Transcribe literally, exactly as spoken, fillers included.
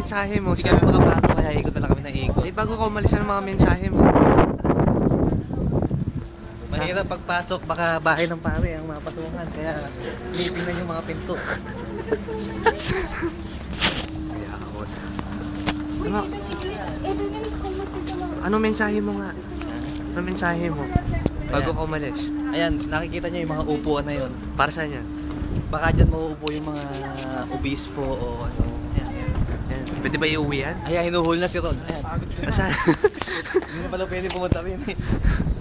mensahe mo. Hindi kami magpapasa, kaya ikot na lang kami ng ikot. Eh, bago ka umalis ng mga mensahe mo. Mahirap pagpasok, baka bahay ng pare ang mapasukan. Kaya lipin na yung mga pinto. Kaya ako na. Ano? Ano mensahe mo nga? Ano mensahe mo? Bago ka umalis. Ayan, nakikita niyo yung mga upuan na yun. Para saan yan? Baka dyan mauupo yung mga obispo o ano. Ayan, ayan. Pwede ba iuwi yan? Ayan, hinuhul na si Ron. Ayan. Nasaan? Hindi na pala pwede pumunta rin eh.